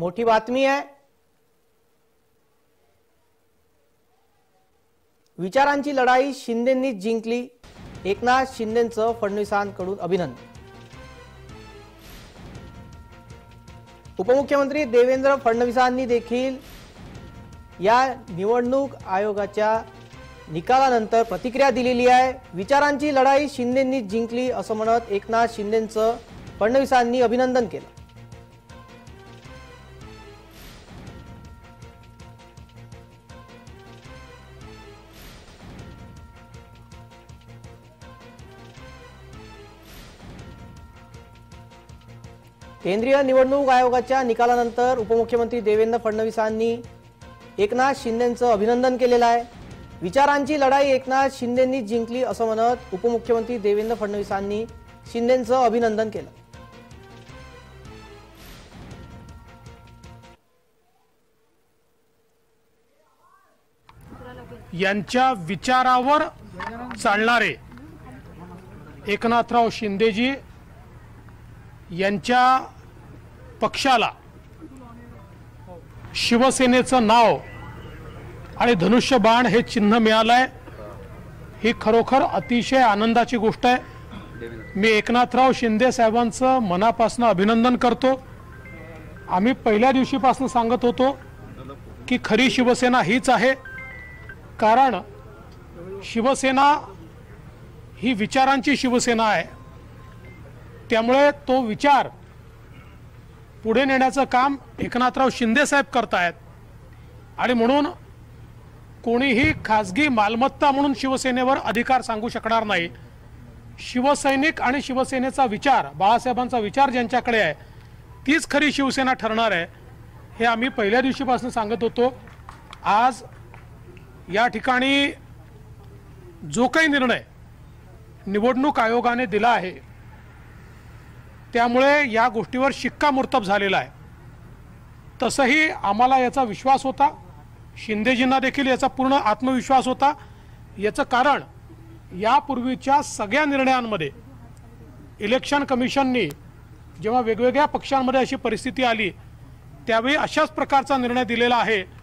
मोठी बातमी आहे। विचारांची लढाई शिंदेंनी जिंकली, एकनाथ शिंदेंचं फडणवीसांकडून अभिनंदन। उपमुख्यमंत्री देवेंद्र फडणवीसांनी देखील या निवडणूक आयोगाच्या निकालानंतर प्रतिक्रिया दिलेली आहे। विचारांची लढाई शिंदेंनी जिंकली असं म्हणत एकनाथ शिंदेंचं फडणवीसांनी अभिनंदन केलं। केंद्रीय निवडणूक आयोगाच्या निकालानंतर उपमुख्यमंत्री देवेंद्र फडणवीसांनी एकनाथ शिंदेंचं अभिनंदन केलेलं आहे। विचारांची लढाई एकनाथ शिंदेंनी जिंकली असं म्हणत उपमुख्यमंत्री देवेंद्र फडणवीसांनी शिंदेंचं अभिनंदन केलं। यांच्या विचारावर चालणारे एकनाथराव शिंदेजी यांच्या पक्षाला शिवसेनेचं नाव आणि धनुष्यबाण हे चिन्ह मिळालंय, ही खरोखर अतिशय आनंदाची गोष्ट आहे। मी एकनाथराव शिंदे साहेबांचं मनापासून अभिनंदन करतो। आम्ही पहिल्या दिवशीपासून सांगत होतो की खरी शिवसेना हीच आहे, कारण शिवसेना ही विचारांची शिवसेना आहे। त्यामुळे तो विचार पुढे नेण्याचं काम एकनाथराव शिंदे साहेब करतायत आणि म्हणून कोणीही खासगी मालमत्ता म्हणून शिवसेनेवर अधिकार सांगू शकणार नाही। शिवसैनिक आणि शिवसेनेचा विचार, बाळासाहेबांचा विचार ज्यांच्याकडे आहे तीच खरी शिवसेना ठरणार आहे, हे आम्ही पहिल्या दिवशीपासून सांगत होतो। आज या ठिकाणी जो काही निर्णय निवडणूक आयोगाने दिला आहे त्यामुळे या गोष्टीवर शिक्कामोर्तब झालेला आहे। तसंही आम्हाला याचा विश्वास होता, शिंदेजींना देखील याचा पूर्ण आत्मविश्वास होता। याचं कारण यापूर्वीच्या सगळ्या निर्णयांमध्ये इलेक्शन कमिशननी जेव्हा वेगवेगळ्या पक्षांमध्ये अशी परिस्थिती आली त्यावेळी अशाच प्रकारचा निर्णय दिलेला आहे।